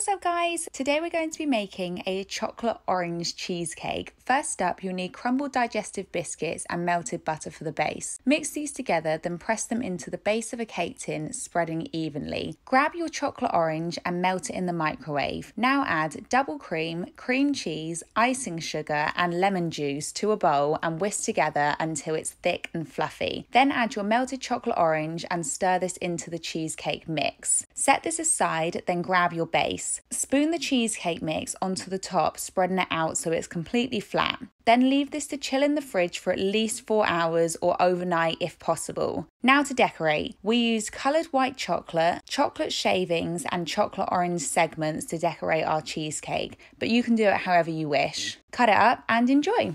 What's up, guys? Today we're going to be making a chocolate orange cheesecake. First up, you'll need crumbled digestive biscuits and melted butter for the base. Mix these together, then press them into the base of a cake tin, spreading evenly. Grab your chocolate orange and melt it in the microwave. Now add double cream, cream cheese, icing sugar and lemon juice to a bowl and whisk together until it's thick and fluffy. Then add your melted chocolate orange and stir this into the cheesecake mix. Set this aside, then grab your base. Spoon the cheesecake mix onto the top, spreading it out so it's completely flat. Then leave this to chill in the fridge for at least 4 hours or overnight if possible. Now to decorate, we used coloured white chocolate, chocolate shavings and chocolate orange segments to decorate our cheesecake, but you can do it however you wish. Cut it up and enjoy!